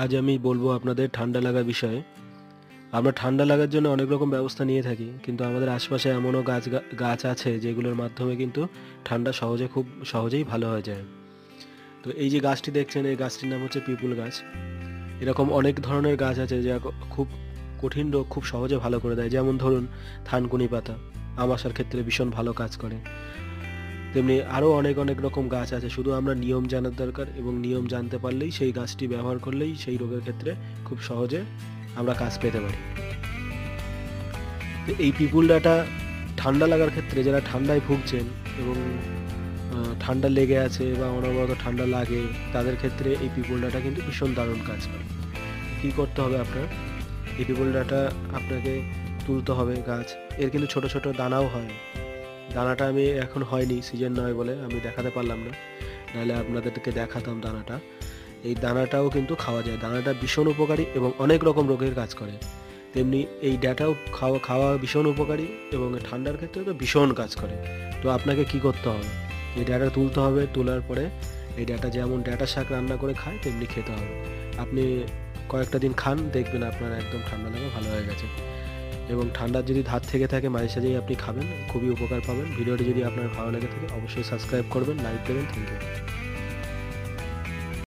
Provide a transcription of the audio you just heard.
आज आमी बोलबो आपनादेर ठांडा लागार विषये। आमरा ठांडा लागार जोन्नो अनेक रकम व्यवस्था निये थाकि, किन्तु आमादेर आशेपाशे एमनो गाछ आछे जेगुलोर माध्यमे किन्तु ठांडा सहजे खूब सहजेई भालो हये जाय। तो एई जे गाछटी देखछेन एई गाछटिर नाम हच्छे पिपुल गाछ। एरकम अनेक धरनेर गाछ आछे जा खूब कठिन रोग खूब सहजे भालो करे देय, जेमन धरुन थानकुनि पाता आमाशार क्षेत्रे भीषण भालो काज करे। তেমনি আরও অনেক অনেক রকম গাছ আছে, শুধু আমরা নিয়ম জানার দরকার এবং নিয়ম জানতে পারলেই সেই গাছটি ব্যবহার করলেই সেই রোগের ক্ষেত্রে খুব সহজে আমরা কাজ পেতে পারি। এই পিপুল ডাটা ঠান্ডা লাগার ক্ষেত্রে যারা ঠান্ডায় ভুগছেন এবং ঠান্ডা লেগে আছে বা অনবরত ঠান্ডা লাগে তাদের ক্ষেত্রে এই পিপুল ডাটা কিন্তু ভীষণ দারুণ কাজ করে। কী করতে হবে আপনার? এই পিপুল ডাটা আপনাকে তুলতে হবে গাছ, এর কিন্তু ছোটো ছোটো দানাও হয়। দানাটা আমি এখন হয়নি, সিজন নয় বলে আমি দেখাতে পারলাম না, নাহলে আপনাদেরকে দেখাতাম দানাটা। এই দানাটাও কিন্তু খাওয়া যায়, দানাটা ভীষণ উপকারী এবং অনেক রকম রোগের কাজ করে। তেমনি এই ডাটাও খাওয়া ভীষণ উপকারী এবং ঠান্ডার ক্ষেত্রে তো ভীষণ কাজ করে। তো আপনাকে কি করতে হবে? এই ডাটা তুলতে হবে, তোলার পরে এই ডাটা যেমন ডাটা শাক রান্না করে খায় তেমনি খেতে হবে। আপনি কয়েকটা দিন খান, দেখবেন আপনার একদম ঠান্ডা লাগা ভালো হয়ে গেছে। এবং ঠান্ডার যদি ধার থেকে থাকে মাঝে সাঝেই আপনি খাবেন, খুবই উপকার পাবেন। ভিডিওটি যদি আপনার ভালো লেগে থাকে অবশ্যই সাবস্ক্রাইব করবেন, লাইক দেবেন। Thank you.